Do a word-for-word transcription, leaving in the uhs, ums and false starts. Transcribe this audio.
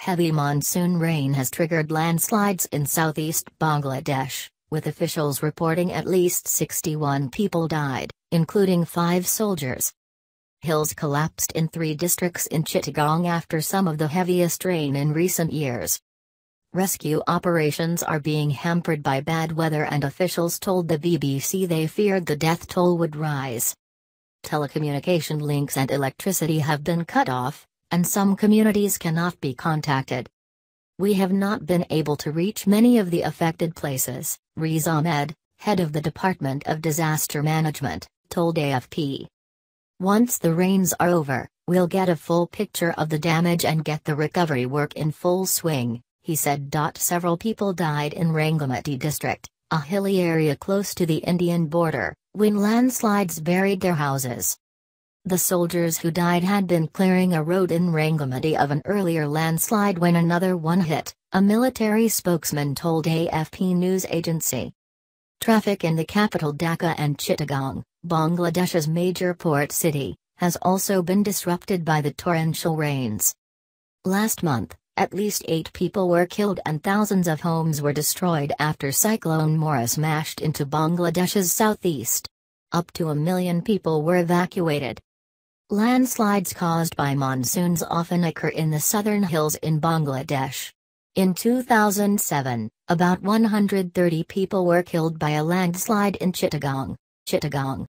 Heavy monsoon rain has triggered landslides in southeast Bangladesh, with officials reporting at least sixty-one people died, including five soldiers. Hills collapsed in three districts in Chittagong after some of the heaviest rain in recent years. Rescue operations are being hampered by bad weather, and officials told the B B C they feared the death toll would rise. Telecommunication links and electricity have been cut off, and some communities cannot be contacted. "We have not been able to reach many of the affected places," Reaz Ahmed, head of the Department of Disaster Management, told A F P. "Once the rains are over, we'll get a full picture of the damage and get the recovery work in full swing," he said. Several people died in Rangamati district, a hilly area close to the Indian border, when landslides buried their houses. The soldiers who died had been clearing a road in Rangamati of an earlier landslide when another one hit, a military spokesman told A F P news agency. Traffic in the capital Dhaka and Chittagong, Bangladesh's major port city, has also been disrupted by the torrential rains. Last month, at least eight people were killed and thousands of homes were destroyed after Cyclone Mora smashed into Bangladesh's southeast. Up to a million people were evacuated. Landslides caused by monsoons often occur in the southern hills in Bangladesh. In two thousand seven, about one hundred thirty people were killed by a landslide in Chittagong, Chittagong.